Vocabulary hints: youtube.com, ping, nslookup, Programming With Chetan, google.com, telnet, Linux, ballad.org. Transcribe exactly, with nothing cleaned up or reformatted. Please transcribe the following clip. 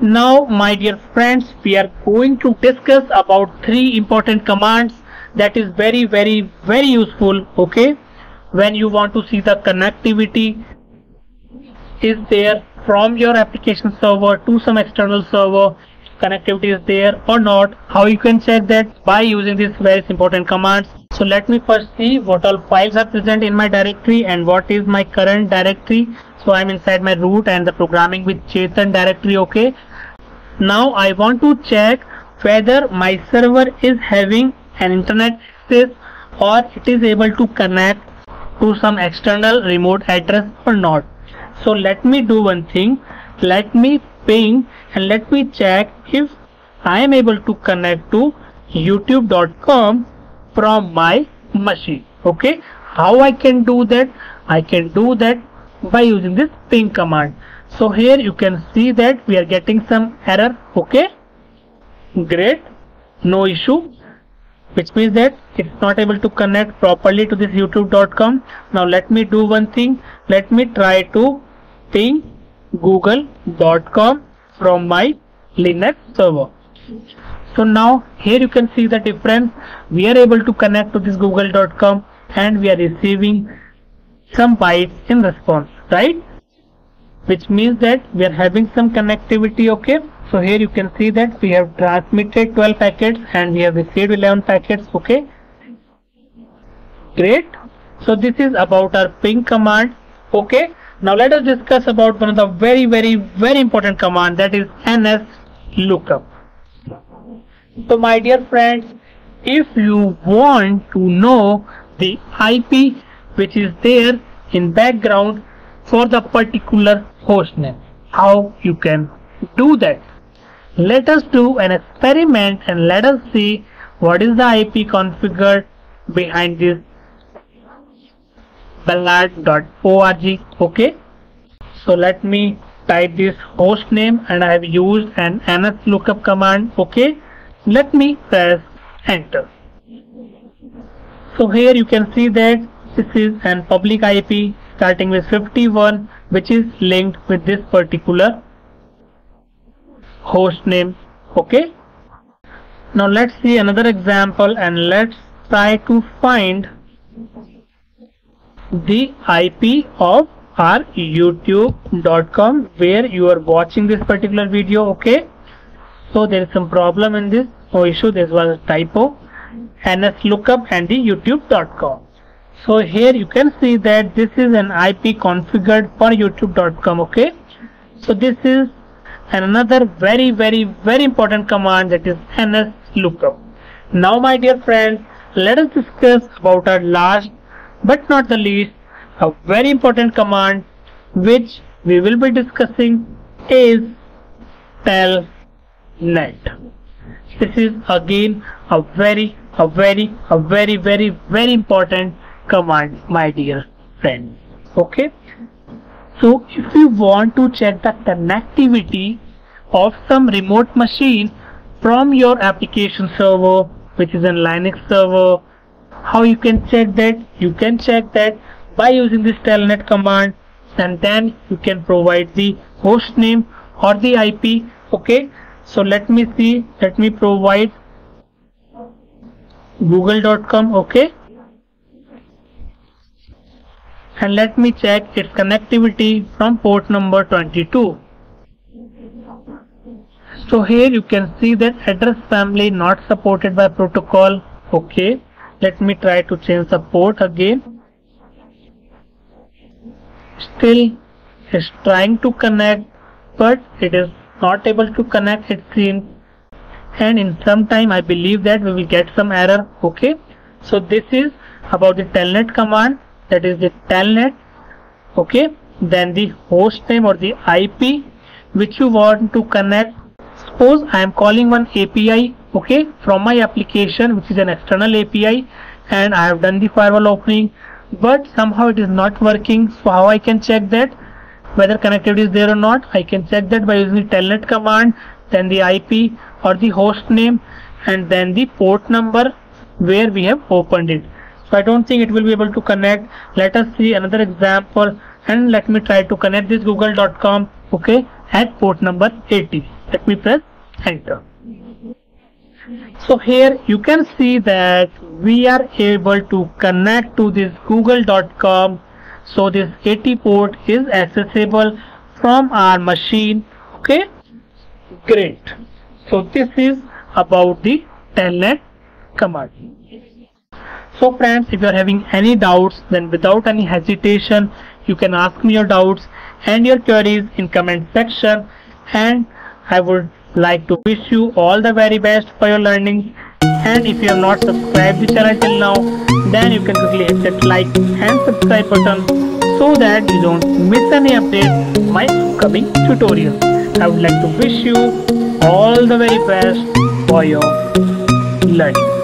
Now, my dear friends, we are going to discuss about three important commands that is very, very, very useful, okay, when you want to see the connectivity is there from your application server to some external server, connectivity is there or not, how you can check that by using these various important commands. So let me first see what all files are present in my directory and what is my current directory. So I'm inside my root and the Programming with Chetan directory, okay. Now I want to check whether my server is having an internet access or it is able to connect to some external remote address or not. So let me do one thing, let me ping and let me check if I am able to connect to youtube dot com from my machine, okay. How I can do that? I can do that by using this ping command. So here you can see that we are getting some error, okay, great, no issue, which means that it's not able to connect properly to this youtube dot com. Now let me do one thing, let me try to ping google dot com from my Linux server. So now here you can see the difference, we are able to connect to this google dot com and we are receiving some bytes in response, right, which means that we are having some connectivity, okay. So here you can see that we have transmitted twelve packets and we have received eleven packets, okay, great. So this is about our ping command, okay. Now let us discuss about one of the very very very important command, that is N S lookup. So my dear friends, if you want to know the I P which is there in background for the particular host name, how you can do that? Let us do an experiment and let us see what is the I P configured behind this ballad dot org, okay. So let me type this host name and I have used an N S lookup command, okay. Let me press enter. So here you can see that this is an public I P starting with fifty-one which is linked with this particular host name, okay. Now let's see another example and let's try to find the I P of our youtube dot com where you are watching this particular video, okay. So there is some problem in this, no issue, this was a typo, N S lookup and the youtube dot com. So here you can see that this is an I P configured for youtube dot com, okay. So this is and another very very very important command, that is N S lookup. Now my dear friends, let us discuss about our last but not the least, a very important command which we will be discussing is telnet. This is again a very a very a very very very important command, my dear friends, okay. So if you want to check the connectivity of some remote machine from your application server which is a Linux server, how you can check that? You can check that by using this telnet command and then you can provide the host name or the I P, okay. So let me see, let me provide google dot com, okay. And let me check its connectivity from port number twenty-two. So here you can see that address family not supported by protocol, okay. Let me try to change the port again. Still it's trying to connect but it is not able to connect, it seems, and in some time I believe that we will get some error, okay. So this is about the telnet command, that is the telnet, okay, then the host name or the I P which you want to connect. Suppose I am calling one A P I, okay, from my application which is an external A P I and I have done the firewall opening but somehow it is not working. So how I can check that whether connectivity is there or not? I can check that by using the telnet command, then the I P or the host name and then the port number where we have opened it. So I don't think it will be able to connect. Let us see another example and let me try to connect this google dot com, okay, at port number eighty. Let me press enter. So here you can see that we are able to connect to this google dot com. So this eighty port is accessible from our machine. Okay, great. So this is about the telnet command. So friends, if you are having any doubts, then without any hesitation you can ask me your doubts and your queries in comment section, and I would like to wish you all the very best for your learning. And if you have not subscribed the channel till now, then you can quickly hit that like and subscribe button so that you don't miss any updates of my upcoming tutorial. I would like to wish you all the very best for your learning.